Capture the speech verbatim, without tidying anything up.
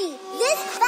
see this